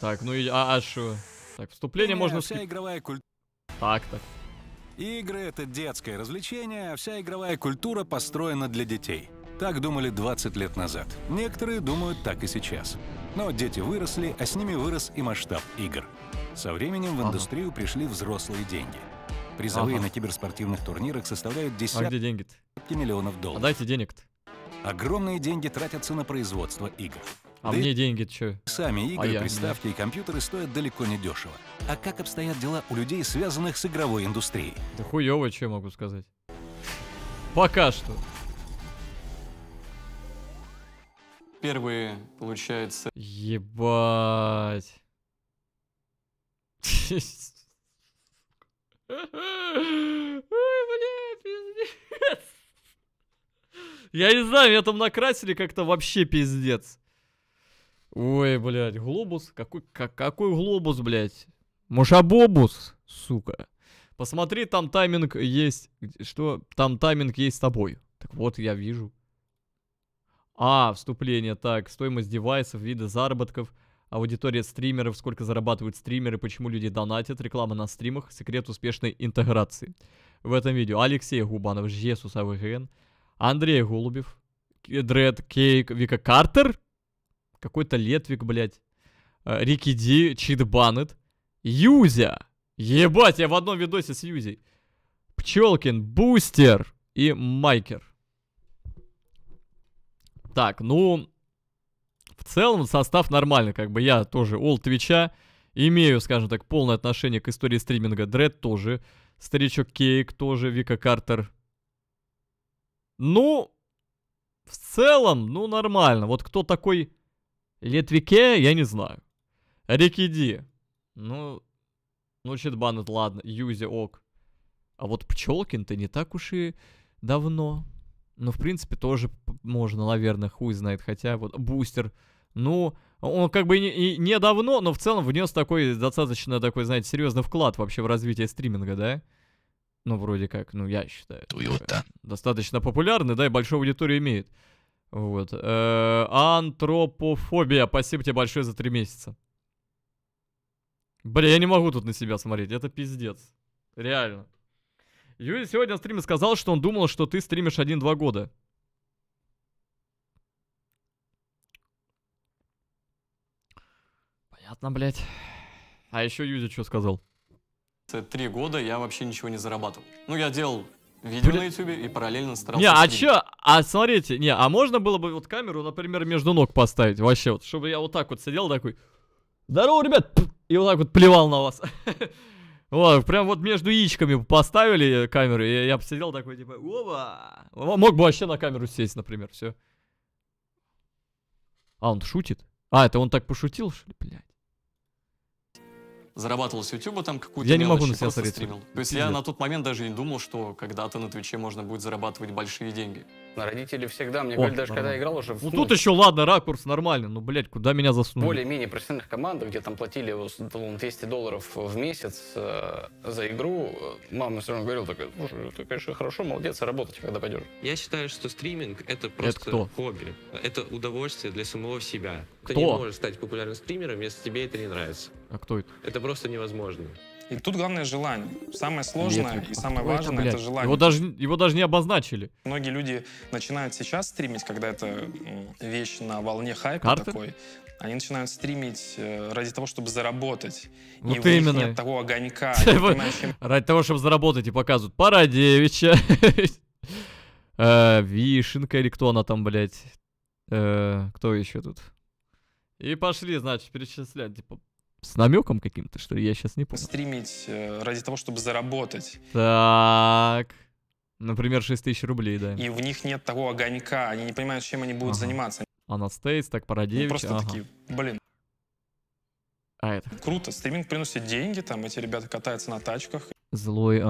Так, ну и... А что? Так, вступление можно... Вся игровая культура... Так. Игры — это детское развлечение, а вся игровая культура построена для детей. Так думали 20 лет назад. Некоторые думают так и сейчас. Но дети выросли, а с ними вырос и масштаб игр. Со временем в индустрию пришли взрослые деньги. Призовые на киберспортивных турнирах составляют десятки миллионов долларов. А дайте денег-то. Огромные деньги тратятся на производство игр. А да мне деньги чё? Сами игры, приставки и компьютеры стоят далеко не дешево. А как обстоят дела у людей, связанных с игровой индустрией? Да хуёво, чё я могу сказать. Пока что. Первые, получается... Ебать. Ой, бля, пиздец. Я не знаю, меня там накрасили как-то вообще пиздец. Ой, блядь, глобус. Какой глобус, блядь? Мушабобус, сука. Посмотри, там тайминг есть. Что? Там тайминг есть с тобой. Так вот, я вижу. А, вступление. Так, стоимость девайсов, виды заработков, аудитория стримеров, сколько зарабатывают стримеры, почему люди донатят, реклама на стримах, секрет успешной интеграции. В этом видео Алексей Губанов, Жесус AVGN, Андрей Голубев, Ред Кейк, Вика Картер, какой-то Letw1k, блядь, Рикиди, Чит Баннет, Юзя. Ебать, я в одном видосе с Юзей. Пчелкин, Бустер и Майкер. Так, ну, в целом состав нормальный, как бы я тоже Олд Твича имею, скажем так, полное отношение к истории стриминга. Дред тоже, старичок Кейк тоже, Вика Картер. Ну, в целом, ну, нормально. Вот кто такой... Letw1k, я не знаю. Рикиди. Ну, Чит Баннет, ладно. Юзи, ок. А вот Пчелкин-то не так уж и давно. Ну, в принципе, тоже можно, наверное, хуй знает. Хотя вот Бустер. Ну, он как бы и не давно, но в целом внес такой, достаточно такой, знаете, серьезный вклад вообще в развитие стриминга, да? Ну, вроде как, ну, я считаю. Достаточно популярный, да, и большую аудиторию имеет. Вот. Антропофобия. Спасибо тебе большое за 3 месяца. Бля, я не могу тут на себя смотреть. Это пиздец. Реально. Юрий сегодня на стриме сказал, что он думал, что ты стримишь 1-2 года. Понятно, блядь. А еще Юрий что сказал? 3 года я вообще ничего не зарабатывал. Ну, я делал... видео на ютубе и параллельно старался... Не, а чё? А смотрите, не, а можно было бы вот камеру, например, между ног поставить? Вообще вот, чтобы я вот так вот сидел такой... Здорово, ребят! И вот так вот плевал на вас. Вот, прям вот между яичками поставили камеру, и я бы сидел такой, типа, оба! Мог бы вообще на камеру сесть, например, все. А, он шутит? А, это он так пошутил, что ли, блядь? Зарабатывал с YouTube там какую-то мелочь. Я не могу на себя смотреть. То есть я на тот момент даже не думал, что когда-то на Твиче можно будет зарабатывать большие деньги. Родители всегда, мне говорят, даже когда я играл уже... Ну тут еще, ладно, ракурс нормальный, но, блядь, куда меня засунули? Более-менее профессиональных команд, где там платили $200 в месяц за игру, мама все равно говорила, такая, слушай, ты, конечно, хорошо, молодец, работать, когда пойдешь. Я считаю, что стриминг — это просто хобби. Это удовольствие для самого себя. Ты не можешь стать популярным стримером, если тебе это не нравится. А кто это? Это просто невозможно. И тут главное желание. Самое сложное и самое важное — это желание. Его даже не обозначили. Многие люди начинают сейчас стримить, когда это вещь на волне хайпа такой. Они начинают стримить ради того, чтобы заработать. Вот и у них нет того огонька. Ради того, чтобы заработать, и показывают Парадевича, Вишенка или кто она там, блядь. Кто еще тут? И пошли, значит, перечислять, типа... С намеком каким-то, что ли, я сейчас не помню. Стримить ради того, чтобы заработать. Так. Например, 6000 рублей, да. И в них нет того огонька, они не понимают, чем они будут заниматься. Анастейс, так, Парадевич. Ну, просто такие, блин. А это? Круто, стриминг приносит деньги, там эти ребята катаются на тачках. Злой,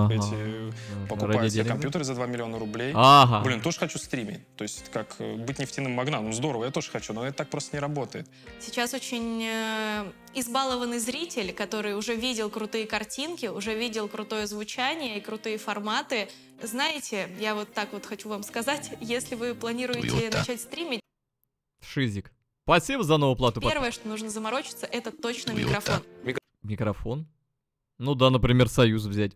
покупают себе компьютеры за 2 миллиона рублей. Блин, тоже хочу стримить. То есть, как быть нефтяным магнатом. Здорово, я тоже хочу, но это так просто не работает. Сейчас очень избалованный зритель, который уже видел крутые картинки, уже видел крутое звучание и крутые форматы. Знаете, я вот так вот хочу вам сказать, если вы планируете начать стримить... Шизик. Спасибо за новую плату. Первое, что нужно заморочиться, это точно микрофон. Микрофон? Ну да, например, Союз взять.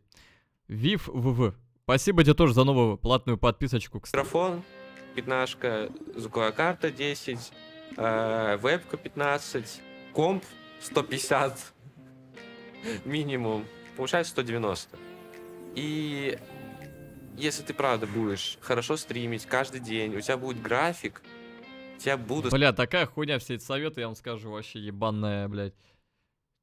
Вив ВВ. Спасибо тебе тоже за новую платную подписочку. Микрофон, 15, звуковая карта 10, вебка 15, комп 150 минимум, получается 190. И если ты правда будешь хорошо стримить каждый день, у тебя будет график, тебя будут... Бля, такая хуйня, все эти советы, я вам скажу, вообще ебаная, блядь.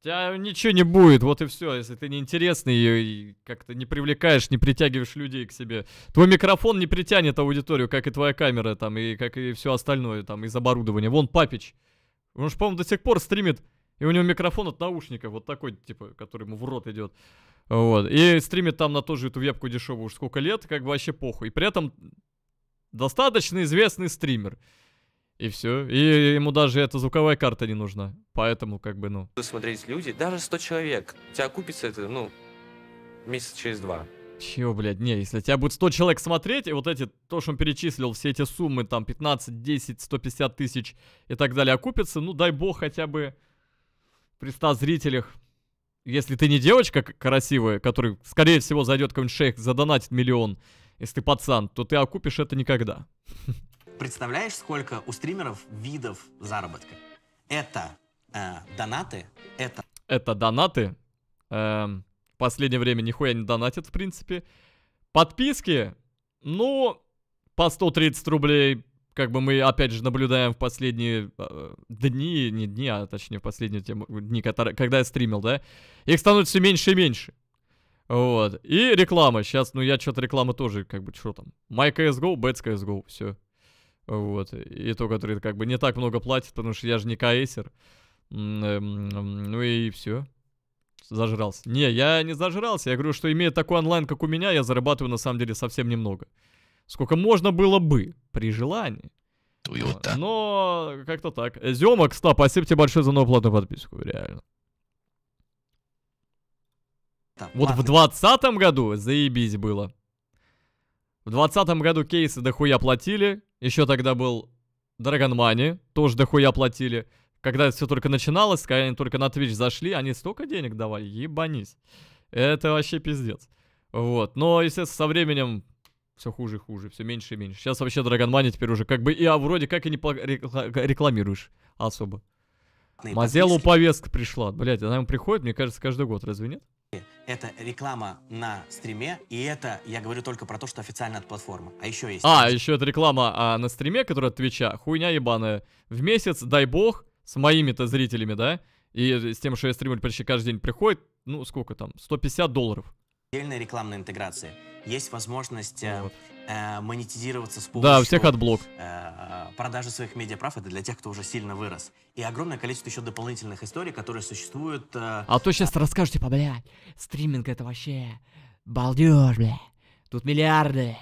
Тебя ничего не будет, вот и все. Если ты неинтересный и как-то не привлекаешь, не притягиваешь людей к себе. Твой микрофон не притянет аудиторию, как и твоя камера, там, и как и все остальное, там, из оборудования. Вон Папич. Он же, по-моему, до сих пор стримит, и у него микрофон от наушника, вот такой, типа, который ему в рот идет. Вот. И стримит там на ту же эту вебку дешевую уж сколько лет, как бы вообще похуй. И при этом достаточно известный стример. И все. И ему даже эта звуковая карта не нужна. Поэтому, как бы, ну... Смотреть люди, даже 100 человек. Тебя купится это, ну, месяц через два. Чего, блядь, не, если тебя будет 100 человек смотреть, и вот эти, то, что он перечислил, все эти суммы, там, 15, 10, 150 тысяч и так далее, окупится, ну, дай бог, хотя бы при 100 зрителях. Если ты не девочка красивая, которая, скорее всего, зайдет какой-нибудь шейх, задонатит миллион, если ты пацан, то ты окупишь это никогда. Представляешь, сколько у стримеров видов заработка? Это донаты, это... Это донаты. В последнее время нихуя не донатят, в принципе. Подписки, ну, по 130 рублей, как бы мы, опять же, наблюдаем в последние дни, не дни, а точнее в последние дни, когда я стримил, да? Их становится все меньше и меньше. Вот. И реклама. Сейчас, ну, я что-то реклама тоже, как бы, что там? MyCSGO, BetsCSGO, все. Вот, и то, который как бы не так много платит, потому что я же не каэсер. Ну и все. Зажрался. Не, я не зажрался. Я говорю, что имея такой онлайн, как у меня, я зарабатываю на самом деле совсем немного. Сколько можно было бы, при желании. Туюта. Но как-то так. Зёмок, Стап, спасибо тебе большое за новую платную подписку, реально. Да, вот платный. В 2020 году заебись было. В 2020 году кейсы дохуя платили. Еще тогда был Dragon Money, тоже дохуя платили. Когда все только начиналось, когда они только на Twitch зашли, они столько денег давали, ебанись. Это вообще пиздец. Вот, но, естественно, со временем все хуже и хуже, все меньше и меньше. Сейчас вообще Dragon Money теперь уже как бы, и вроде как и не рекламируешь особо. Мазелу повестка пришла, блядь, она ему приходит, мне кажется, каждый год, разве нет? Это реклама на стриме, и это, я говорю только про то, что официально от платформы. А еще есть... А, еще это реклама на стриме, которая от Твича, хуйня ебаная. В месяц, дай бог, с моими-то зрителями, да, и с тем, что я стримлю почти каждый день, приходит, ну, сколько там, 150 долларов. Отдельная рекламная интеграция. Есть возможность вот. Монетизироваться с помощью... Да, всех отблок. Продажи своих медиаправ, это для тех, кто уже сильно вырос. И огромное количество еще дополнительных историй, которые существуют... А то сейчас расскажете, типа, блядь, стриминг это вообще балдеж, блядь. Тут миллиарды.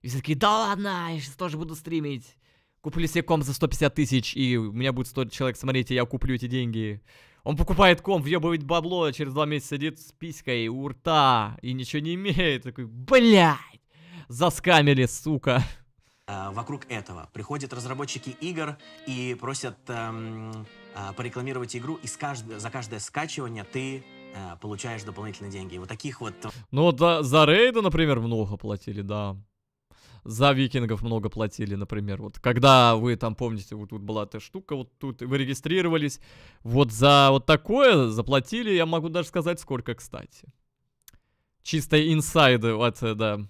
И все такие, да ладно, я сейчас тоже буду стримить. Куплю себе комп за 150 тысяч, и у меня будет 100 человек смотреть, и я куплю эти деньги. Он покупает комп, въебывает бабло, а через 2 месяца сидит с писькой у рта и ничего не имеет. Такой, блядь, заскамили, сука. Вокруг этого приходят разработчики игр и просят порекламировать игру, и за каждое скачивание ты получаешь дополнительные деньги. Вот таких вот... Ну, да, за рейды, например, много платили, да. За викингов много платили, например. Вот когда вы там помните, вот тут была эта штука, вот тут вы регистрировались. Вот за вот такое заплатили, я могу даже сказать, сколько, кстати. Чисто инсайды, вот, да.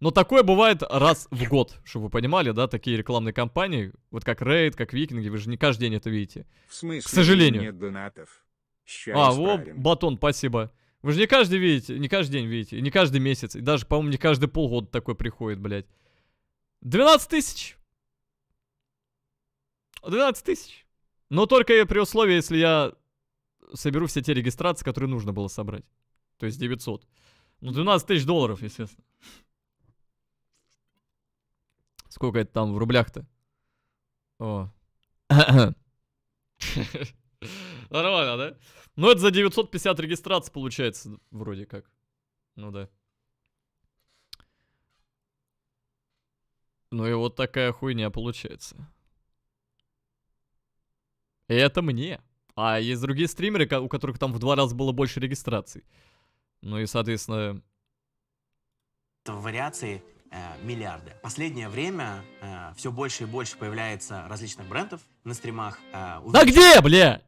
Но такое бывает раз в год, чтобы вы понимали, да, такие рекламные кампании, вот как Рейд, как Викинги, вы же не каждый день это видите. В смысле, к сожалению. Нет донатов. А, вот, батон, спасибо. Вы же не каждый видите, не каждый день видите, не каждый месяц, и даже, по-моему, не каждый полгода такое приходит, блядь. 12 тысяч. 12 тысяч. Но только при условии, если я соберу все те регистрации, которые нужно было собрать. То есть 900. Ну, 12 тысяч долларов, естественно. Сколько это там в рублях-то? О. Нормально, да? Ну, это за 950 регистраций получается, вроде как. Ну, да. Ну и вот такая хуйня получается. Это мне. А есть другие стримеры, у которых там в 2 раза было больше регистраций. Ну и, соответственно... Вариации миллиарды. Последнее время все больше и больше появляется различных брендов на стримах. Да где, бля?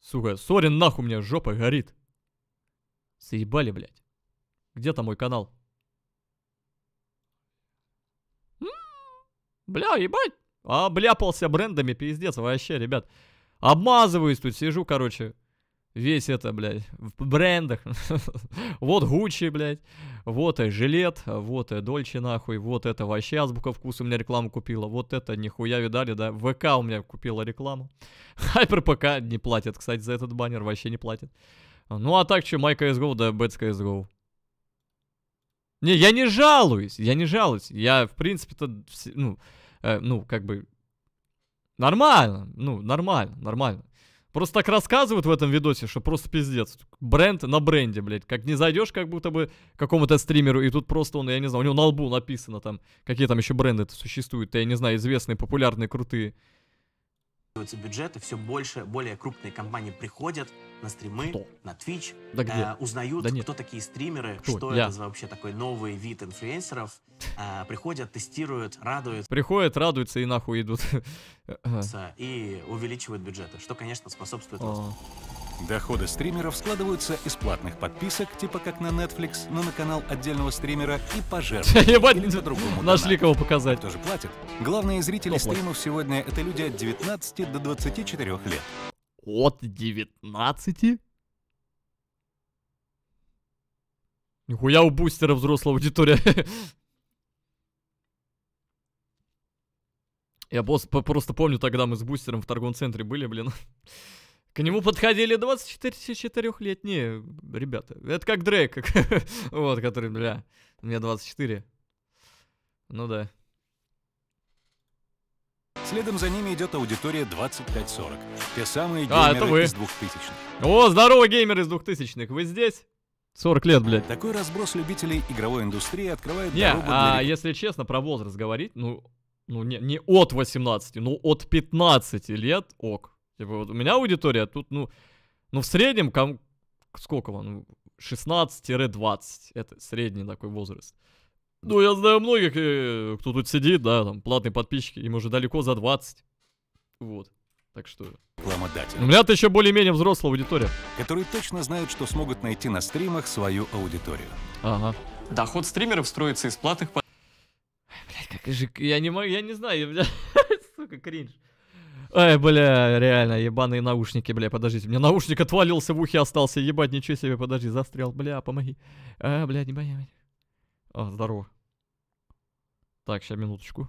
Сука, сори, нахуй, у меня жопа горит. Съебали, блядь. Где там мой канал? Бля, ебать. Обляпался брендами, пиздец, вообще, ребят. Обмазываюсь тут, сижу, короче. Весь это, блядь, в брендах. Вот Гучи, блядь. Вот Жилет. Вот Дольче, нахуй. Вот это вообще Азбука Вкус у меня рекламу купила. Вот это нихуя видали, да. ВК у меня купила рекламу. HyperPK не платят, кстати, за этот баннер. Вообще не платят. Ну а так, что, MyCSGO, да, BetsCSGO. Не, я не жалуюсь. Я не жалуюсь. Я, в принципе-то, ну, как бы... Нормально. Ну, нормально, нормально. Просто так рассказывают в этом видосе, что просто пиздец. Бренд на бренде, блядь. Как не зайдешь, как будто бы какому-то стримеру, и тут просто он, я не знаю, у него на лбу написано там, какие там еще бренды-то существуют, я не знаю, известные, популярные, крутые. Бюджеты, все больше, более крупные компании приходят на стримы, кто? На Twitch, да узнают, да кто такие стримеры, кто? Что я. Это вообще такой новый вид инфлюенсеров, приходят, тестируют, радуются. Приходят, радуются и нахуй идут. И увеличивают бюджеты, что, конечно, способствует росту. Доходы стримеров складываются из платных подписок, типа как на Netflix, но на канал отдельного стримера и пожертвований. Ебать, за другому нашли кого показать. Кто же платит? Главные зрители стримов сегодня это люди от 19 до 24 лет. От 19? Нихуя у Бустера взрослая аудитория. Я просто помню, тогда мы с Бустером в торговом центре были, блин. К нему подходили 24-летние ребята. Это как Дред, вот, который, бля, мне 24. Ну да. Следом за ними идет аудитория 25-40. Те самые геймеры из 2000-х. О, здорово, геймеры из 2000-х. Вы здесь? 40 лет, блядь. Такой разброс любителей игровой индустрии открывает дорогу для... Если честно, про возраст говорить, ну не от 18, ну от 15 лет, ок. Типа, вот у меня аудитория тут, ну в среднем, сколько вам? 16-20. Это средний такой возраст. Ну, я знаю многих, кто тут сидит, да, там, платные подписчики, им уже далеко за 20. Вот. Так что... У меня-то еще более-менее взрослая аудитория. Которые точно знают, что смогут найти на стримах свою аудиторию. Ага. Доход стримеров строится из платных... Блядь, как же... Я не знаю, я... Сука, кринж. Ай, бля, реально, ебаные наушники, бля, подождите. У меня наушник отвалился, в ухе остался, ебать, ничего себе, подожди, застрял, бля, помоги. Бля, не боясь. О, здорово. Так, сейчас, минуточку.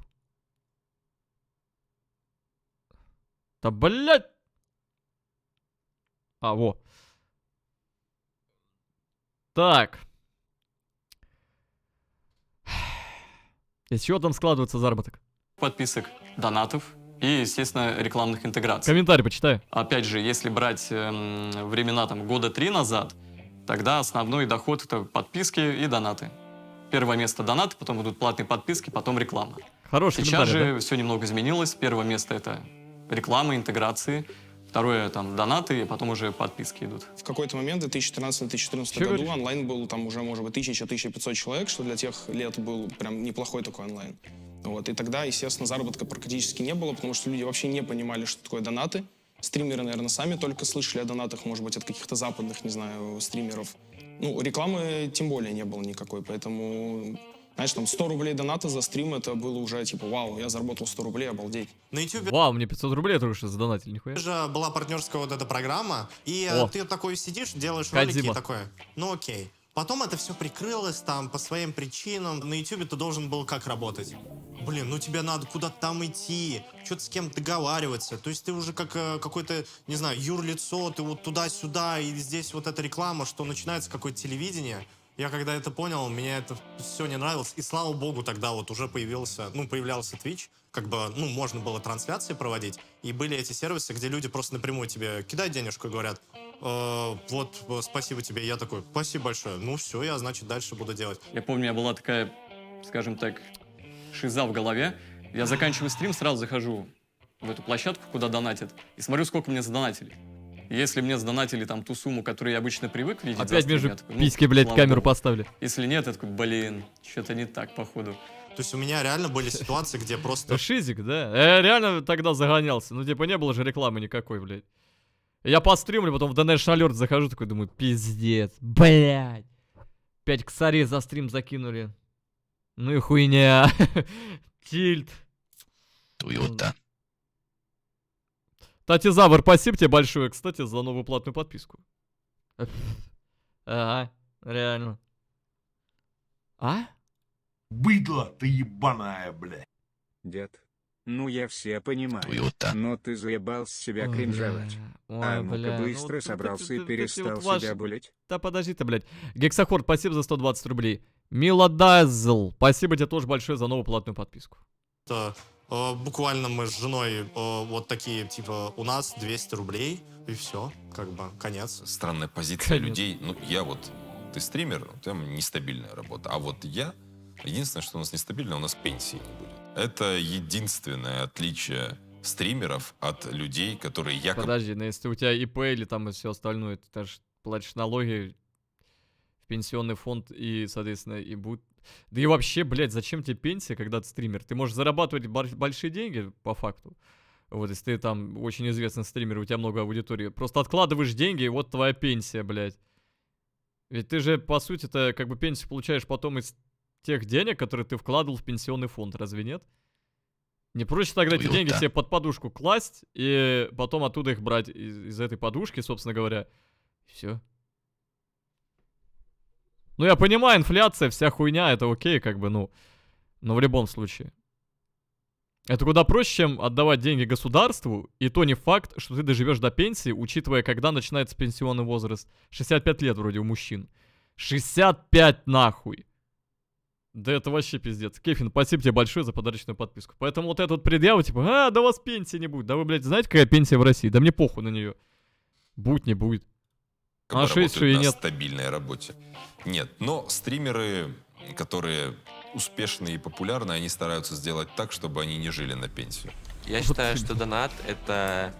Да, блядь! Во. Так. Из чего там складывается заработок? Подписок, донатов. И, естественно, рекламных интеграций. Комментарий почитай. Опять же, если брать времена там года 3 назад, тогда основной доход это подписки и донаты. Первое место донаты, потом будут платные подписки, потом реклама. Хороший сейчас же да? Все немного изменилось. Первое место это реклама, интеграции. Второе там донаты, и потом уже подписки идут. В какой-то момент, в 2013-2014 году онлайн был там уже, может быть, 1000-1500 человек, что для тех лет был прям неплохой такой онлайн. Вот. И тогда, естественно, заработка практически не было, потому что люди вообще не понимали, что такое донаты. Стримеры, наверное, сами только слышали о донатах, может быть, от каких-то западных, не знаю, стримеров. Ну, рекламы тем более не было никакой, поэтому... Знаешь, там 100 рублей доната за стрим, это было уже типа, вау, я заработал 100 рублей, обалдеть. На YouTube... Вау, мне 500 рублей только что задонатили, нихуя. Же была партнерская вот эта программа, и ты такой сидишь, делаешь ролики и такое, ну окей. Потом это все прикрылось там по своим причинам. На YouTube ты должен был как работать? Блин, ну тебе надо куда-то там идти, что-то с кем-то договариваться. То есть ты уже как какой-то, не знаю, юрлицо, ты вот туда-сюда, и здесь вот эта реклама, что начинается какое-то телевидение. Я когда это понял, мне это все не нравилось. И слава богу, тогда вот уже появлялся Twitch. Как бы, ну, можно было трансляции проводить. И были эти сервисы, где люди просто напрямую тебе кидают денежку и говорят, вот, спасибо тебе. Я такой, спасибо большое. Ну все, я, значит, дальше буду делать. Я помню, у меня была такая, скажем так, шиза в голове. Я заканчиваю стрим, сразу захожу в эту площадку, куда донатят, и смотрю, сколько мне задонатили. Если мне задонатили там ту сумму, которую я обычно привык видеть... Опять между письки, блядь, камеру поставили. Если нет, я такой, блин, что-то не так, походу. То есть у меня реально были ситуации, где просто... Шизик, да? Я реально тогда загонялся. Ну, типа, не было же рекламы никакой, блядь. Я постримлю, потом в Donation Alert захожу, такой, думаю, пиздец, блядь. 5 косарей за стрим закинули. Ну и хуйня. Тильт. Туйота. Кстати, Завр, спасибо тебе большое, кстати, за новую платную подписку. Ага, реально. А? Быдло ты ебаная, бля. Дед, ну я все понимаю, но ты заебал с себя кринжевать. А ну-ка быстро собрался и перестал себя булить. Да подожди-то, блядь. Гексахорд, спасибо за 120 рублей. Милодазл, спасибо тебе тоже большое за новую платную подписку. Буквально мы с женой вот такие, типа, у нас 200 рублей, и все, как бы, конец. Странная позиция людей, ну, я вот, ты стример, у тебя нестабильная работа, а вот я, единственное, что у нас нестабильно, у нас пенсии не будет. Это единственное отличие стримеров от людей, которые якобы... Подожди, но если у тебя ИП или там и все остальное, ты же платишь налоги в пенсионный фонд и, соответственно, и будет... Да и вообще, блядь, зачем тебе пенсия, когда ты стример? Ты можешь зарабатывать большие деньги, по факту. Вот, если ты там очень известный стример, у тебя много аудитории. Просто откладываешь деньги, и вот твоя пенсия, блядь. Ведь ты же, по сути-то, как бы пенсию получаешь потом из тех денег, которые ты вкладывал в пенсионный фонд, разве нет? Не проще тогда эти деньги себе под подушку класть, и потом оттуда их брать из этой подушки, собственно говоря. Все. Ну, я понимаю, инфляция, вся хуйня, это окей, как бы, ну. Но в любом случае. Это куда проще, чем отдавать деньги государству, и то не факт, что ты доживешь до пенсии, учитывая, когда начинается пенсионный возраст. 65 лет вроде у мужчин. 65 нахуй. Да это вообще пиздец. Кефин, спасибо тебе большое за подарочную подписку. Поэтому вот этот предъява, типа, а, да у вас пенсии не будет. Да вы, блядь, знаете, какая пенсия в России? Да мне похуй на нее. Будь, не будет. А шесть и нет. Стабильной работе. Нет, но стримеры, которые успешные и популярны, они стараются сделать так, чтобы они не жили на пенсию. Я считаю, что донат — это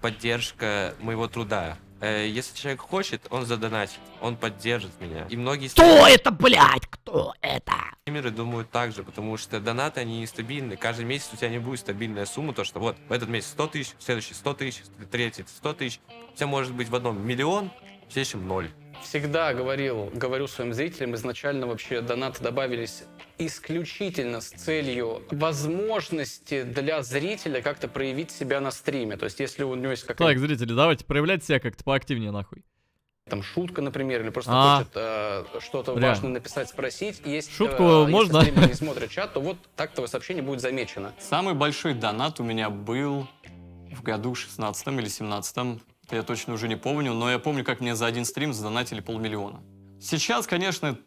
поддержка моего труда. Если человек хочет, он задонатит, он поддержит меня. И многие... Кто это, блядь? Кто это? Стримеры думают так же, потому что донаты, они нестабильны. Каждый месяц у тебя не будет стабильная сумма, то что вот в этот месяц 100 тысяч, в следующий 100 тысяч, в третий 100 тысяч. У тебя может быть в одном миллион, в следующем ноль. Всегда говорю своим зрителям, изначально вообще донаты добавились исключительно с целью возможности для зрителя как-то проявить себя на стриме. То есть если у него есть какая-то... Так, зрители, давайте проявлять себя как-то поактивнее нахуй. Там шутка, например, или просто хочет что-то важное написать, спросить. Если, шутку можно? Если стример не смотрит чат, то вот так твое сообщение будет замечено. Самый большой донат у меня был в году 16 или 17. Я точно уже не помню, но я помню, как мне за один стрим задонатили 500 000. Сейчас, конечно,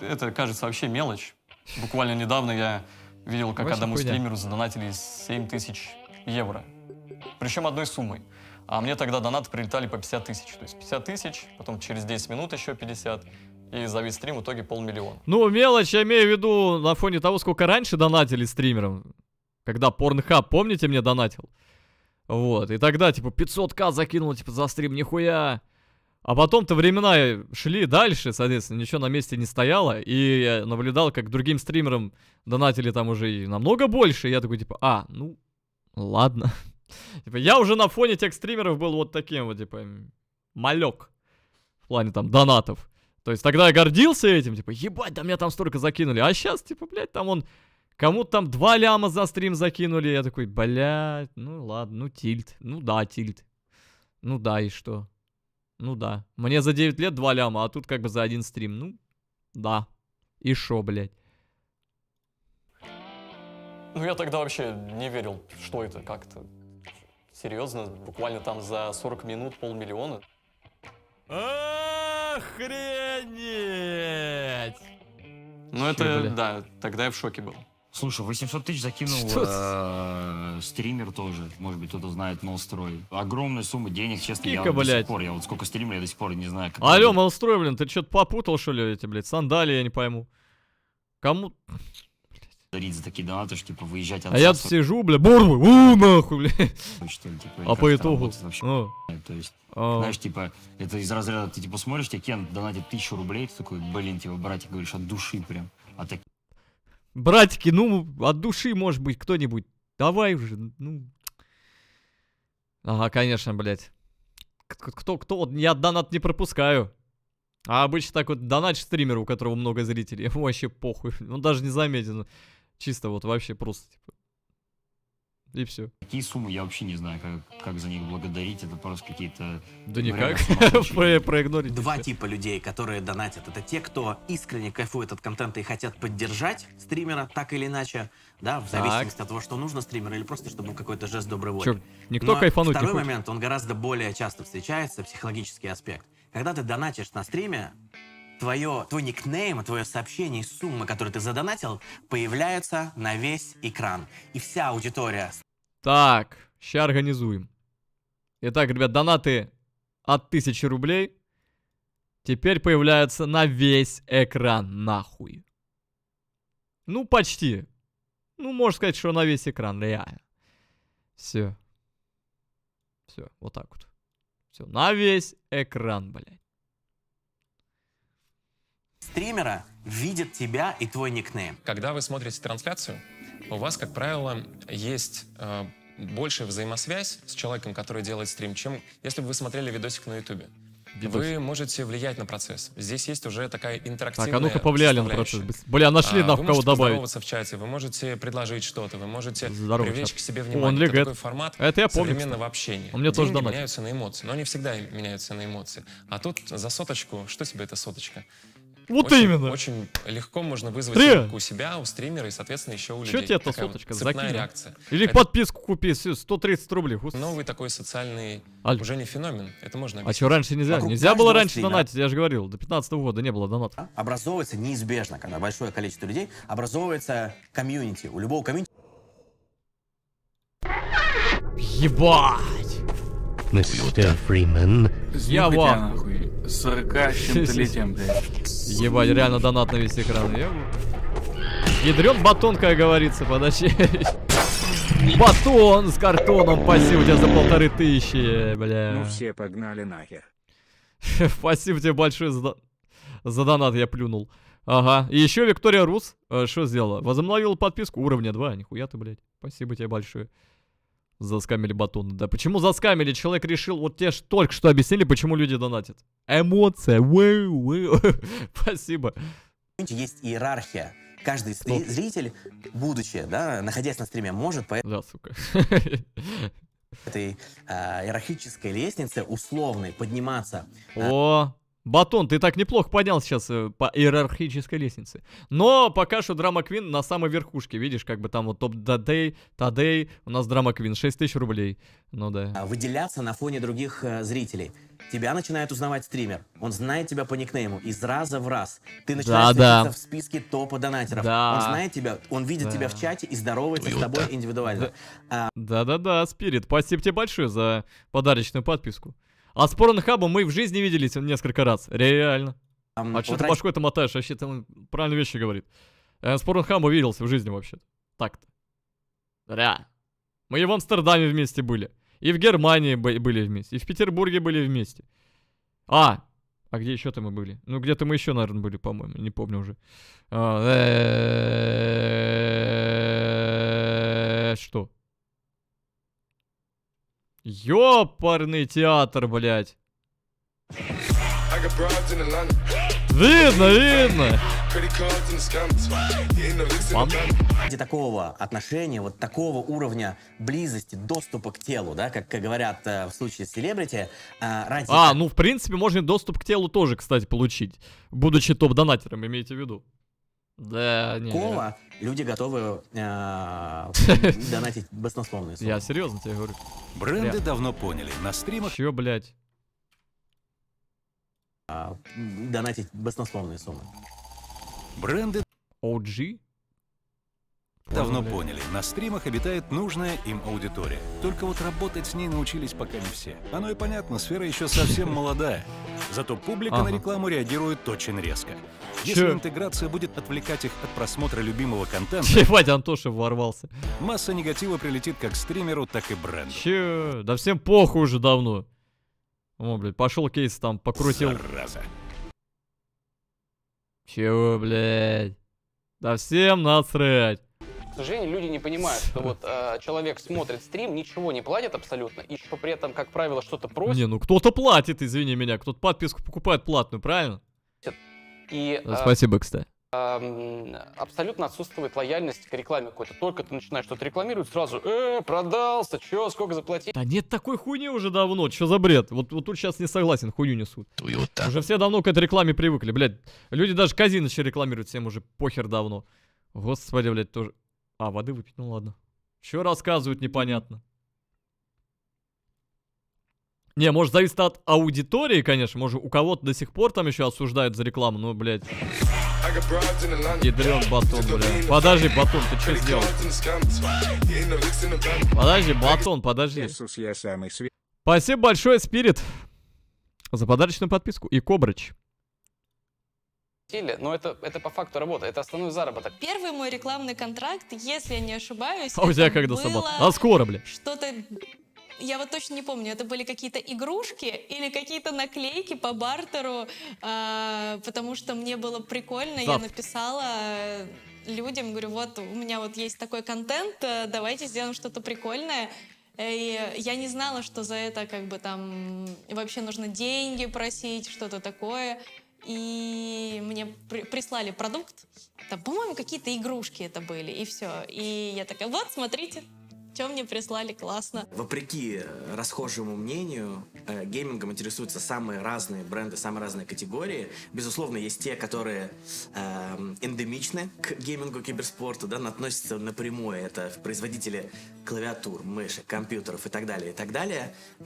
это кажется вообще мелочь. Буквально недавно я видел, как одному стримеру задонатили 7000 евро. Причем одной суммой. А мне тогда донаты прилетали по 50 тысяч. То есть 50 тысяч, потом через 10 минут еще 50. И за весь стрим в итоге 500 000. Ну, мелочь, я имею в виду на фоне того, сколько раньше донатили стримерам. Когда PornHub, помните, мне донатил? Вот, и тогда, типа, 500 000 закинул, типа, за стрим, нихуя. А потом-то времена шли дальше, соответственно, ничего на месте не стояло. И я наблюдал, как другим стримерам донатили там уже и намного больше. И я такой, типа, а, ну, ладно. Типа, я уже на фоне тех стримеров был вот таким вот, типа, малек. В плане, там, донатов. То есть тогда я гордился этим, типа, ебать, да меня там столько закинули. А сейчас, типа, блядь, там он... Кому-то там 2 ляма за стрим закинули, я такой, блядь, ну ладно, ну тильт, ну да, тильт, ну да, и что? Ну да, мне за 9 лет 2 ляма, а тут как бы за один стрим, ну да, и шо, блядь? Ну я тогда вообще не верил, что это как-то, серьезно, буквально там за 40 минут 500 000. Охренеть! Ну это, да, тогда я в шоке был. Слушай, 800 тысяч закинул стример тоже, может быть, кто-то знает, Nolstroy. Огромная сумма денег, честно, я вот до сих пор, я вот сколько стримлю, я до сих пор не знаю. Алло, Nolstroy, блин, ты что-то попутал, что ли, эти, блядь, сандалии, я не пойму. Кому... дарить за такие донаты, что типа выезжать от... А я тут сижу, бля, борвы, у нахуй, бля. А по итогу? То есть, знаешь, типа, это из разряда, ты типа смотришь, тебе Кен донатит 1000 рублей, ты такой, блин, типа, братик, говоришь, от души прям. Братики, ну, от души, может быть, кто-нибудь, давай уже, ну... Ага, конечно, блядь. Кто, вот я донат не пропускаю. А обычно так вот донач стримеру, у которого много зрителей. Ему вообще похуй. Он даже не заметен. Чисто вот вообще просто типа. И все. Какие суммы, я вообще не знаю, как за них благодарить. Это просто какие-то... Да никак. Проигнорить. Два типа людей, которые донатят. Это те, кто искренне кайфует от контента и хотят поддержать стримера, так или иначе. Да, в зависимости от того, что нужно стримеру, или просто, чтобы был какой-то жест доброй воли. Никто кайфануть не хочет. Второй момент, он гораздо более часто встречается, психологический аспект. Когда ты донатишь на стриме, твой никнейм, твое сообщение и сумма, которую ты задонатил, появляются на весь экран. И вся аудитория... Так, сейчас организуем. Итак, ребят, донаты от 1000 рублей теперь появляются на весь экран, нахуй. Ну, почти. Ну, можно сказать, что на весь экран, реально. Все. Все, вот так вот. Все, на весь экран, блядь. Стримера видит тебя и твой никнейм. Когда вы смотрите трансляцию, у вас, как правило, есть большая взаимосвязь с человеком, который делает стрим, чем если бы вы смотрели видосик на ютубе. Вы можете влиять на процесс. Здесь есть уже такая интерактивная... Так, а ну-ка повлияли на процесс. Бля, нашли нам кого добавить. Вы можете в чате, вы можете предложить что-то, вы можете привлечь к себе внимание. Это такой формат современного общения. Деньги меняются на эмоции, но не всегда меняются на эмоции. А тут за соточку, что тебе эта соточка? Вот именно. Очень легко можно вызвать у себя, у стримера и, соответственно, еще у людей. Что тебе эта соточка? Цепная реакция. Или подписку купи, 130 рублей. Новый такой социальный уже не феномен. Это можно объяснить. А что, раньше нельзя? Нельзя было раньше донатить, я же говорил. До 15-го года не было донатов. Образовывается неизбежно, когда большое количество людей, образовывается комьюнити. У любого комьюнити... Ебать! Мистер Фримен. Я вам... 40 чем-то летим, блядь. Ебать, реально донат на весь экран. Ядрен батон, как говорится, подачи. Батон с картоном, спасибо тебе за 1500, бля. Ну все погнали нахер. Спасибо тебе большое за донат, я плюнул. Ага, и еще Виктория Рус, что сделала? Возобновила подписку уровня 2, нихуя ты, блядь. Спасибо тебе большое. Заскамили батон. Да почему заскамили? Человек решил, вот те же только что объяснили, почему люди донатят. Эмоция. Спасибо. Есть иерархия. Каждый зритель, будучи, да, находясь на стриме, может по этой иерархической лестнице условной подниматься. О, батон, ты так неплохо поднял сейчас по иерархической лестнице. Но пока что Драма Квин на самой верхушке. Видишь, как бы там вот топ-дадей, тадей. У нас Драма Квин, 6000 рублей. Ну да. Выделяться на фоне других зрителей. Тебя начинает узнавать стример. Он знает тебя по никнейму из раза в раз. Ты начинаешь находиться в списке топа донатеров. Да. Он знает тебя, он видит тебя в чате и здоровается с тобой индивидуально. Да-да-да, Спирит, спасибо тебе большое за подарочную подписку. А с PornHub'ом мы в жизни виделись несколько раз. Реально. А что ты башкой-то мотаешь? Вообще там правильные вещи говорит. С PornHub'ом виделся в жизни вообще. Так-то. Реально. Мы и в Амстердаме вместе были. И в Германии были вместе. И в Петербурге были вместе. А где еще-то мы были? Ну, где-то мы еще, наверное, были, по-моему. Не помню уже. Что? Ёпарный театр, блядь. Видно, видно. Ради такого отношения, вот такого уровня близости, доступа к телу, да, как говорят в случае с селебрити, ради... ну, в принципе, можно доступ к телу тоже, кстати, получить, будучи топ-донатером, имейте в виду. Да, нет. Кола, люди готовы донатить баснословные суммы. Я серьезно тебе говорю. Бренды давно поняли, на стримах... Чё, блядь? Донатить баснословные суммы. Бренды... OG? Давно поняли, на стримах обитает нужная им аудитория. Только вот работать с ней научились пока не все. Оно и понятно, сфера еще совсем молодая. Зато публика на рекламу реагирует очень резко. Если интеграция будет отвлекать их от просмотра любимого контента... Ебать, Антоша ворвался. Масса негатива прилетит как стримеру, так и бренду. Че? Да всем похуй уже давно. О, блядь, пошел кейс там, покрутил. Зараза. Чего, блядь? Да всем насрать. К сожалению, люди не понимают, что вот человек смотрит стрим, ничего не платит абсолютно, и что при этом, как правило, что-то просит. Не, ну кто-то платит, извини меня, кто-то подписку покупает платную, правильно? И, спасибо, кстати. Абсолютно отсутствует лояльность к рекламе какой-то. Только ты начинаешь что-то рекламировать, сразу продался, чё, сколько заплатить? Да нет такой хуйни уже давно, чё за бред? Вот тут сейчас не согласен, хуйню несут. Туюта. Уже все давно к этой рекламе привыкли, блядь. Люди даже казино еще рекламируют, всем уже похер давно. Господи, блядь, тоже... А, воды выпить, ну ладно. Чё рассказывают, непонятно. Не, может, зависит от аудитории, конечно. Может, у кого-то до сих пор там еще осуждают за рекламу, ну, блядь. Ядрен батон, блядь. Подожди, батон, ты что сделал? Подожди, батон, подожди. Спасибо большое, Спирит, за подарочную подписку. И Кобрыч. Но это по факту работа, это основной заработок. Первый мой рекламный контракт, если я не ошибаюсь... А у тебя когда собака? А скоро, блядь. Что-то... Я вот точно не помню, это были какие-то игрушки или какие-то наклейки по бартеру, потому что мне было прикольно, я написала людям, говорю, вот у меня вот есть такой контент, давайте сделаем что-то прикольное. И я не знала, что за это как бы там вообще нужно деньги просить, что-то такое. И мне прислали продукт, там, по-моему, какие-то игрушки это были, и все. И я такая, вот, смотрите. Чем мне прислали, классно. Вопреки расхожему мнению, геймингом интересуются самые разные бренды, самые разные категории. Безусловно, есть те, которые эндемичны к геймингу, киберспорту, да, относятся напрямую. Это производители клавиатур, мыши, компьютеров и так далее, и так далее. У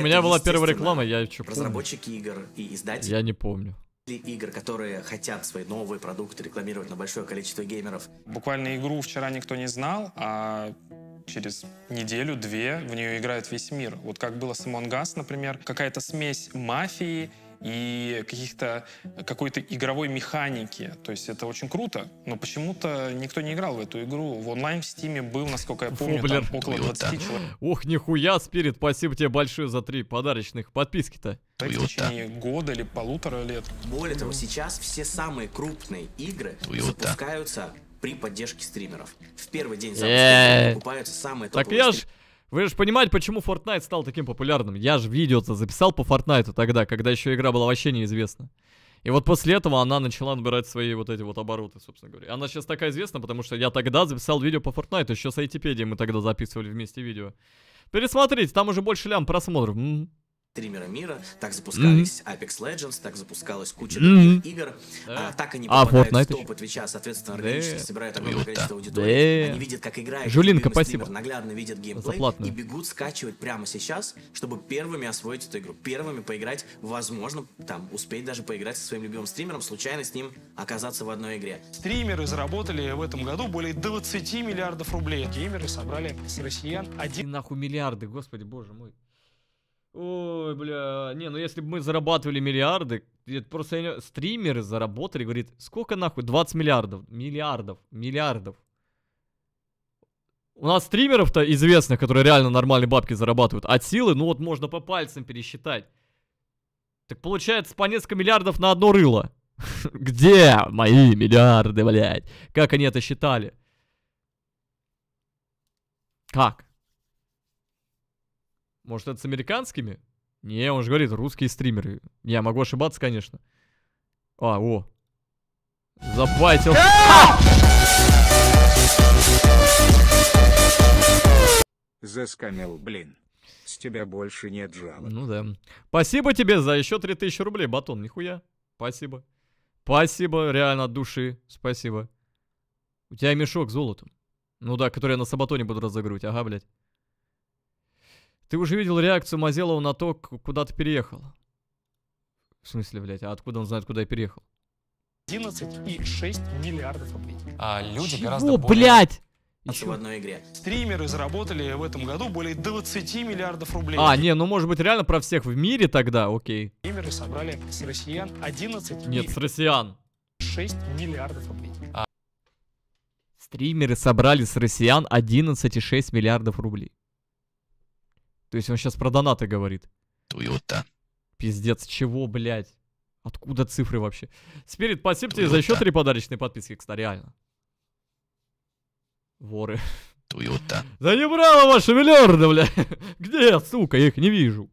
меня была первая реклама, я еще помню. Разработчики игр и издатели. Я не помню. Игр, которые хотят свои новые продукты рекламировать на большое количество геймеров. Буквально игру вчера никто не знал, а... Через неделю-две в нее играет весь мир. Вот как было с Among Us, например, какая-то смесь мафии и какой-то игровой механики. То есть это очень круто, но почему-то никто не играл в эту игру. В онлайн в Стиме был, насколько я помню, там около 20 человек. Ох, нихуя, Спирит, спасибо тебе большое за 3 подарочных подписки-то. В течение года или 1,5 лет. Более того, сейчас все самые крупные игры запускаются... при поддержке стримеров. В первый день запуска покупаются самые топовые. Так я ж... Вы же понимаете, почему Fortnite стал таким популярным. Я же видео-то записал по Fortnite тогда, когда еще игра была вообще неизвестна. И вот после этого она начала набирать свои вот эти вот обороты, собственно говоря. Она сейчас такая известна, потому что я тогда записал видео по Fortnite. Еще с Айтипедией мы тогда записывали вместе видео. Пересмотрите, там уже больше лям просмотров. Стримеры мира, так запускались Apex Legends, так запускалась куча других игр, так они попадают в топы Твича, соответственно, органично собирают огромное количество аудитории, они видят, как играет стример, наглядно видят геймплей и бегут скачивать прямо сейчас, чтобы первыми освоить эту игру, первыми поиграть, возможно, там, успеть даже поиграть со своим любимым стримером, случайно с ним оказаться в одной игре. Стримеры заработали в этом году более 20 миллиардов рублей. Геймеры собрали с россиян нахуй миллиарды, господи, боже мой. Ой, бля, не, ну если бы мы зарабатывали миллиарды, это просто стримеры заработали, говорит, сколько нахуй, 20 миллиардов, миллиардов. У нас стримеров-то известных, которые реально нормальные бабки зарабатывают, от силы, ну вот можно по пальцам пересчитать. Так получается по несколько миллиардов на одно рыло. Где мои миллиарды, блядь? Как они это считали? Как? Может, это с американскими? Не, он же говорит, русские стримеры. Я могу ошибаться, конечно. А, о. Забайтил. Заскамил, блин. С тебя больше нет жалоб. Ну да. Спасибо тебе за еще 3000 рублей, батон. Нихуя. Спасибо. Спасибо, реально, от души. Спасибо. У тебя мешок с золотом. Ну да, который я на сабатоне буду разыгрывать. Ага, блядь. Ты уже видел реакцию Мазелова на то, куда ты переехал? В смысле, блядь, а откуда он знает, куда я переехал? 11,6 миллиардов рублей. А люди гораздо более... Еще в одной игре. Стримеры заработали в этом году более 20 миллиардов рублей. А, не, ну может быть реально про всех в мире тогда, окей. Стримеры собрали с россиян 11... Нет, с россиян. 6 миллиардов рублей. Стримеры собрали с россиян 11,6 миллиардов рублей. То есть он сейчас про донаты говорит. Туйота. Пиздец, чего, блядь? Откуда цифры вообще? Спирит, спасибо тебе за еще 3 подарочные подписки, кстати, реально. Воры. Туйота. Да не брала ваши миллиарды, блядь. Где, сука, я их не вижу.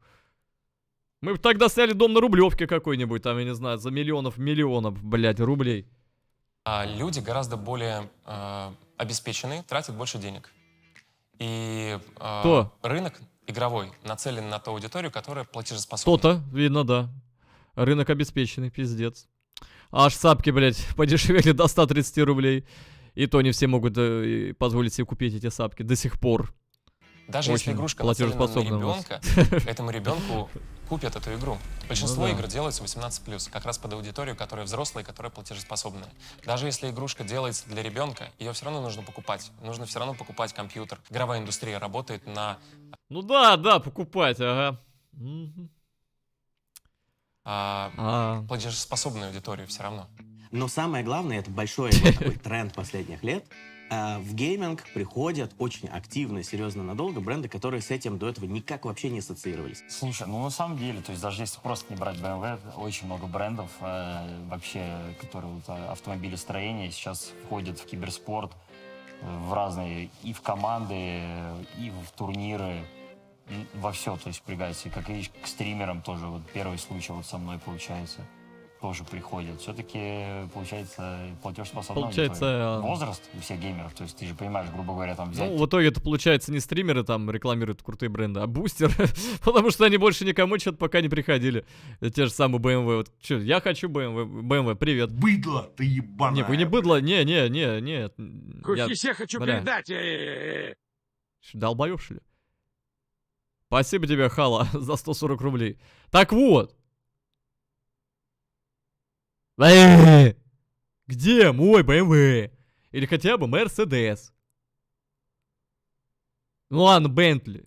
Мы тогда сняли дом на Рублевке какой-нибудь, там, я не знаю, за миллионов, блядь, рублей. А люди гораздо более обеспечены, тратят больше денег. И рынок игровой нацелен на ту аудиторию, которая платежеспособна. То-то, видно, да. Рынок обеспеченный, пиздец. Аж сапки, блядь, подешевели до 130 рублей. И то не все могут позволить себе купить эти сапки до сих пор. Даже очень если игрушка нацелена на ребенка, этому ребенку купят эту игру. Большинство игр делается 18+, как раз под аудиторию, которая взрослая, которая платежеспособная. Даже если игрушка делается для ребенка, ее все равно нужно покупать. Нужно все равно покупать компьютер. Игровая индустрия работает на... Ну да, да, покупать, ага. Платежеспособную аудиторию все равно. Но самое главное, это большой тренд последних лет. В гейминг приходят очень активно, серьезно, надолго бренды, которые с этим до этого никак вообще не ассоциировались. Слушай, ну на самом деле, то есть даже если просто не брать BMW, очень много брендов вообще, которые вот, автомобилестроение сейчас входят в киберспорт, в разные, и в команды, и в турниры, и во все, то есть впрягаются, как и к стримерам тоже, вот первый случай вот со мной получается. Тоже приходит. Все-таки, получается, платежеспособный возраст у всех геймеров. То есть ты же понимаешь, грубо говоря, там взять... Ну, в итоге это получается не стримеры там рекламируют крутые бренды, а Бустер. Потому что они больше никому что-то пока не приходили. Те же самые BMW. Вот, что, я хочу BMW. BMW, привет. Быдло ты ебаная. Не, вы не быдло. Не. Я хочу передать. Долбоёб, что ли? Спасибо тебе, Хала, за 140 рублей. Так вот. Где мой BMW? Или хотя бы Мерседес? Ну ладно, Бентли.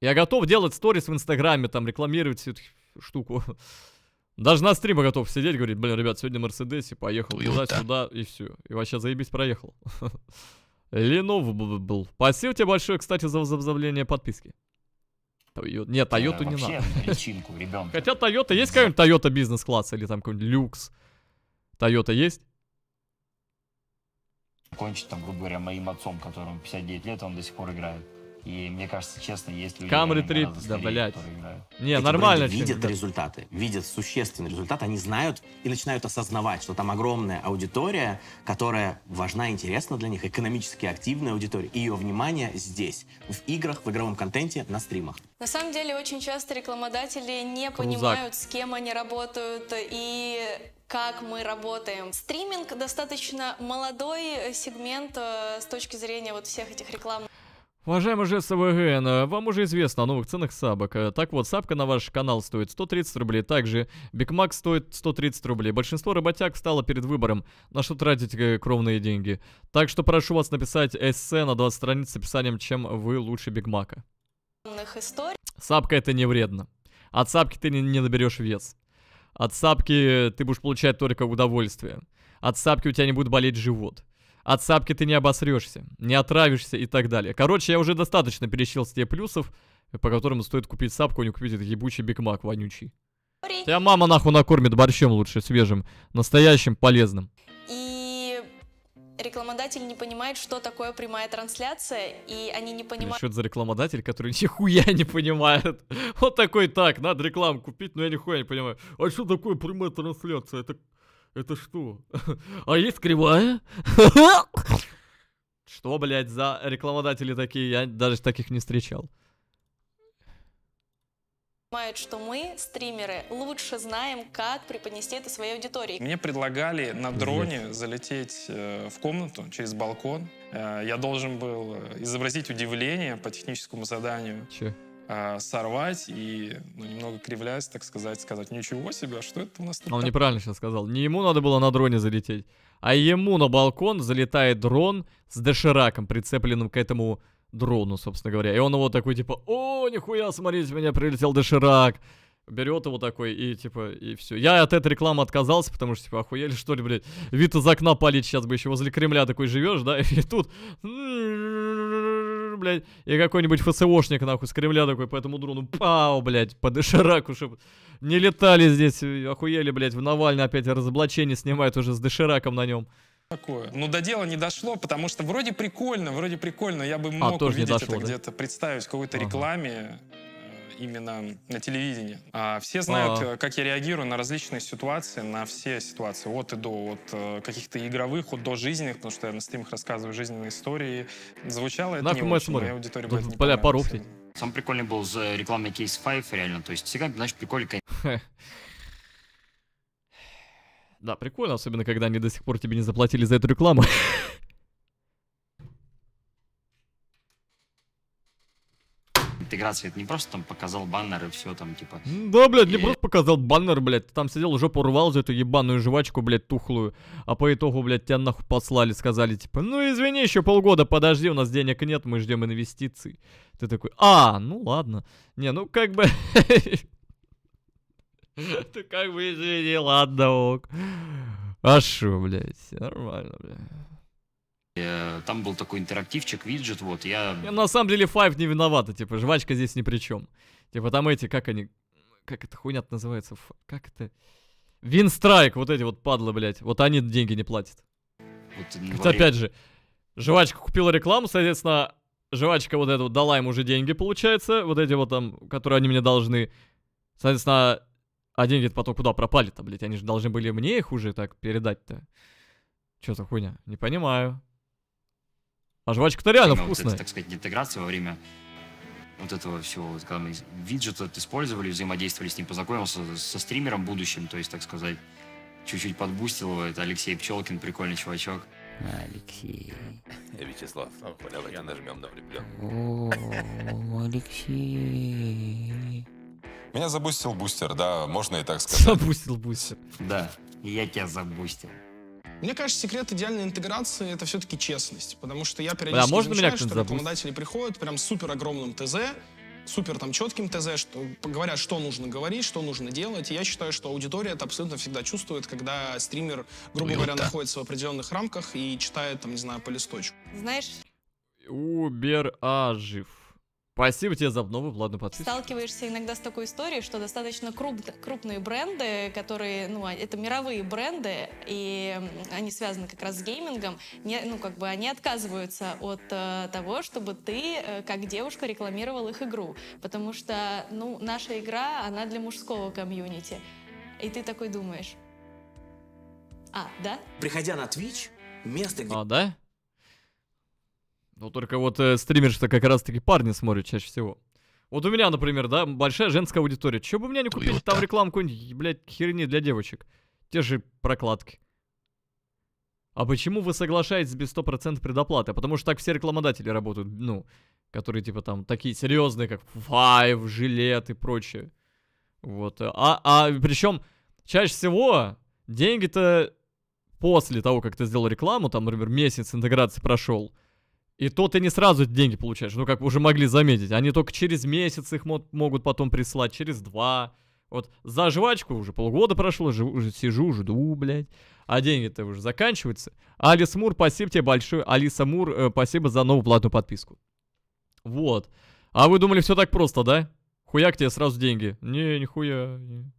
Я готов делать сторис в Инстаграме, там рекламировать всю эту штуку. Даже на стриме готов сидеть, говорить, блин, ребят, сегодня Мерседес и поехал туда-сюда и все. И вообще заебись проехал. Ленов был. Спасибо тебе большое, кстати, за возобновление подписки. Нет, Тойоту не надо. Личинку, хотя Тойота есть какая-нибудь Тойота бизнес-класс или там какой-нибудь люкс. Тойота есть? Кончит там, грубо говоря, моим отцом, которому 59 лет, он до сих пор играет. И мне кажется, честно, есть люди, Камри 3, да, блядь. Не, эти нормально. Видят результаты, видят существенный результат, они знают и начинают осознавать, что там огромная аудитория, которая важна и интересна для них, экономически активная аудитория, и ее внимание здесь, в играх, в игровом контенте, на стримах. На самом деле, очень часто рекламодатели не понимают, с кем они работают и... как мы работаем. Стриминг достаточно молодой сегмент с точки зрения вот всех этих реклам. Уважаемый Жесус AVGN, вам уже известно о новых ценах сабок. Так вот, сабка на ваш канал стоит 130 рублей, также Биг Мак стоит 130 рублей. Большинство работяг стало перед выбором, на что тратить кровные деньги. Так что прошу вас написать эссе на 20 страниц с описанием, чем вы лучше Биг Мака. Сабка это не вредно. От сабки ты не наберешь вес. От сапки ты будешь получать только удовольствие. От сапки у тебя не будет болеть живот. От сапки ты не обосрешься, не отравишься и так далее. Короче, я уже достаточно перечислил с тебе плюсов, по которым стоит купить сапку, а не купить этот ебучий Биг Мак вонючий. Тебя мама нахуй накормит борщом лучше, свежим, настоящим, полезным. И рекламодатель не понимает, что такое прямая трансляция, и они не понимают... Что это за рекламодатель, который нихуя не понимает? Вот такой, так, надо рекламу купить, но я нихуя не понимаю. А что такое прямая трансляция? Это что? А есть кривая? Что, блядь, за рекламодатели такие? Я даже таких не встречал. Понимают, что мы, стримеры, лучше знаем, как преподнести это своей аудитории. Мне предлагали на дроне залететь в комнату через балкон. Я должен был изобразить удивление по техническому заданию. Че? Сорвать и, ну, немного кривляясь, так сказать, сказать, ничего себе, что это у нас тут? Он неправильно сейчас сказал. Не ему надо было на дроне залететь, а ему на балкон залетает дрон с дошираком, прицепленным к этому дрону, собственно говоря. И он его такой, типа, о, нихуя, смотрите, у меня прилетел доширак. берет его такой и типа, и все. Я от этой рекламы отказался, потому что типа, охуели что ли, блядь, вид из окна палить, сейчас бы еще возле Кремля такой живешь, да, и тут, блядь, и какой-нибудь ФСОшник, нахуй, с Кремля такой по этому дрону, пау, блядь, по дошираку, чтобы не летали здесь, охуели, блядь, в Навальный опять разоблачение снимают уже с дошираком на нем. Такое. Ну, до дела не дошло, потому что вроде прикольно, я бы мог увидеть дошло, это да? Где-то, представить в какой-то рекламе, именно на телевидении. Все знают, как я реагирую на различные ситуации, на все ситуации, от и до, от каких-то игровых, от до жизненных, потому что я на стримах рассказываю жизненные истории. Звучало это не очень, моей аудитории бы это не понравилось. Самый прикольный был за рекламой Case 5, реально, то есть всегда, значит, прикольно. Да, прикольно, особенно когда они до сих пор тебе не заплатили за эту рекламу. Интеграция, это не просто там показал баннер и все там типа. Да, блядь, не просто показал баннер, блядь, там сидел, жопу рвал за эту ебаную жвачку, блядь, тухлую. А по итогу, блядь, тебя нахуй послали, сказали типа, ну извини, еще полгода подожди, у нас денег нет, мы ждем инвестиций. Ты такой, а, ну ладно. Не, ну как бы... Ты как бы извини, ладно, ок. А шо, блядь, нормально, блядь. Там был такой интерактивчик, виджет, вот, я... На самом деле, Five не виновата, типа, жвачка здесь ни при чем. Типа, там эти, как они... Как это хуйня называется? Как это... Винстрайк, вот эти вот падлы, блядь. Вот они деньги не платят. Вот, опять же, жвачка купила рекламу, соответственно, жвачка вот эта вот дала им уже деньги, получается. Вот эти вот там, которые они мне должны. Соответственно... А деньги-то потом куда пропали-то, блядь? Они же должны были мне их уже так передать-то. Чё за хуйня? Не понимаю. А жвачка-то реально вкусная. Вот, так сказать, интеграция во время вот этого всего. Вот, когда мы виджет использовали, взаимодействовали с ним, познакомился со стримером будущим, то есть, так сказать, чуть-чуть подбустил его. Это Алексей Пчелкин, прикольный чувачок. Алексей. Вячеслав, давайте нажмем на влюблен. О, Алексей... Меня забустил Бустер, да, можно и так сказать. Забустил Бустер. Да, я тебя забустил. Мне кажется, секрет идеальной интеграции — это все-таки честность. Потому что я периодически замечаю, что рекламодатели приходят прям супер огромным ТЗ, супер там четким ТЗ, что, говорят, что нужно говорить, что нужно делать. И я считаю, что аудитория это абсолютно всегда чувствует, когда стример, грубо говоря, находится в определенных рамках и читает, там, не знаю, по листочку. Знаешь... Убер-а-жив. Спасибо тебе за обнову, ладно, подписку. Сталкиваешься иногда с такой историей, что достаточно крупные бренды, которые, ну, это мировые бренды, и они связаны как раз с геймингом, не, ну, как бы они отказываются от того, чтобы ты, как девушка, рекламировал их игру. Потому что, ну, наша игра, она для мужского комьюнити. И ты такой думаешь. А, да? Приходя на Twitch, место, где... А, да? Ну, только вот стример-то как раз-таки парни смотрят чаще всего. Вот у меня, например, да, большая женская аудитория. Чего бы меня не купили там рекламу какой-нибудь, блядь, херни для девочек. Те же прокладки. А почему вы соглашаетесь без 100% предоплаты? Потому что так все рекламодатели работают, ну, которые типа там такие серьезные, как Five, Жилет и прочее. Вот. А причем чаще всего деньги-то после того, как ты сделал рекламу, там, например, месяц интеграции прошел, и то ты не сразу деньги получаешь, ну как уже могли заметить. Они только через месяц их могут потом прислать, через два. Вот за жвачку уже полгода прошло, уже сижу, жду, блядь. А деньги-то уже заканчиваются. Алис Мур, спасибо тебе большое. Алиса Мур, спасибо за новую платную подписку. Вот. А вы думали, все так просто, да? Хуяк тебе сразу деньги. Не, нихуя. Не.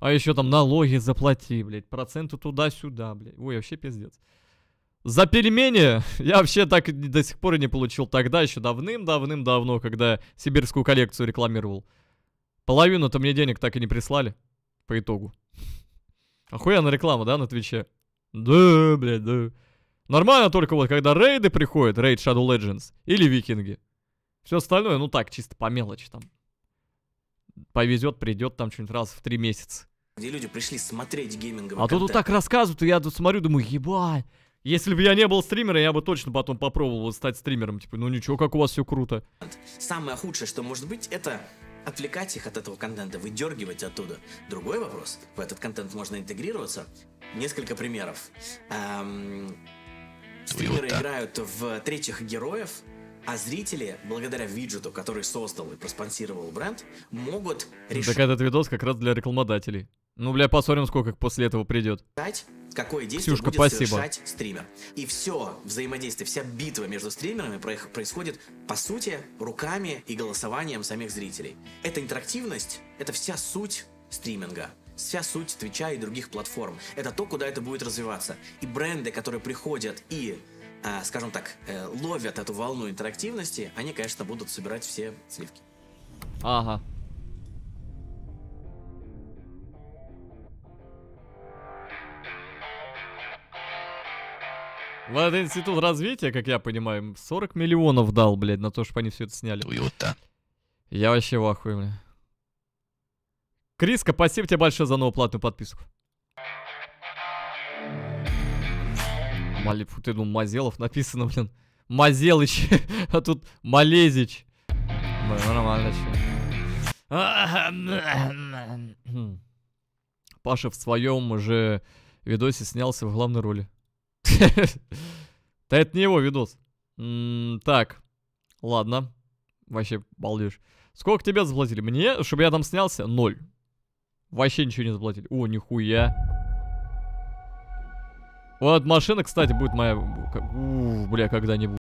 А еще там налоги заплати, блядь. Проценты туда-сюда, блядь. Ой, вообще пиздец. За пельмени я вообще так до сих пор и не получил тогда, еще давным-давно, когда сибирскую коллекцию рекламировал. Половину-то мне денег так и не прислали, по итогу. Охуенная реклама, да, на Твиче? Да, блядь, да. Нормально только вот, когда рейды приходят, рейд Shadow Legends или Викинги. Все остальное, ну так, чисто по мелочи там. Повезет, придет там что-нибудь раз в 3 месяца. Где люди пришли смотреть гейминговый контент. А тут вот так рассказывают, и я тут смотрю, думаю, ебать. Если бы я не был стримером, я бы точно потом попробовал стать стримером. Типа, ну ничего, как у вас все круто. Самое худшее, что может быть, это отвлекать их от этого контента, выдергивать оттуда. Другой вопрос, в этот контент можно интегрироваться. Несколько примеров. Стримеры играют в третьих героев, А зрители, благодаря виджету, который создал и проспонсировал бренд, могут решать... Так этот видос как раз для рекламодателей. Ну, бля, посмотрим, сколько после этого придет. Какое действие Ксюшка, будет совершать стример. И все взаимодействие, вся битва между стримерами происходит, по сути, руками и голосованием самих зрителей. Эта интерактивность, это вся суть стриминга. Вся суть Твича и других платформ. Это то, куда это будет развиваться. И бренды, которые приходят и, скажем так, ловят эту волну интерактивности, они, конечно, будут собирать все сливки. Ага. Вот институт развития, как я понимаю, 40 миллионов дал, блядь, на то, чтобы они все это сняли. Уютно. Я вообще в ахуе, бля. Криска, спасибо тебе большое за новую платную подписку. Фу, ты думал, Мазелов написано, блин. Мазелыч, а тут Малезич. Блин, нормально еще. Паша в своем же видосе снялся в главной роли. Да это не его видос. Так, ладно. Вообще балдеж. Сколько тебя заплатили? Мне, чтобы я там снялся? 0. Вообще ничего не заплатили. О, нихуя. Вот машина, кстати, будет моя... бля, когда-нибудь.